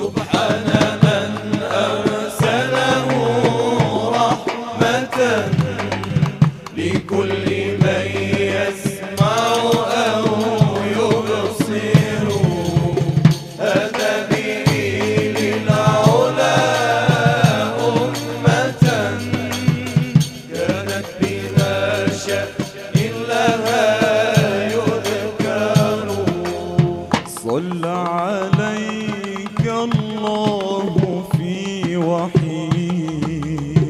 سبحان من أرسله رحمة لكل من يسمع أو يبصر، هدى به للعلا أمة كانت بلا شأن لها يذكر. صل عليك الله في وحيه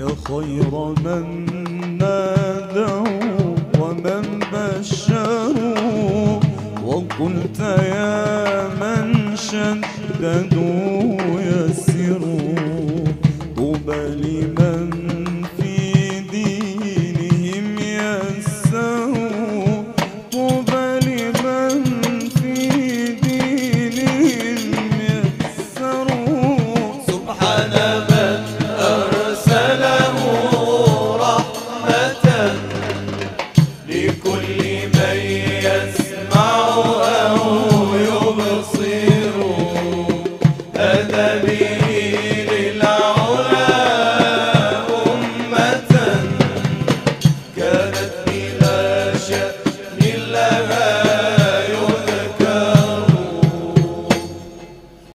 يا خير من نادوا ومن بشروا، وقلت يا من شددوا يسروا طوبى لمن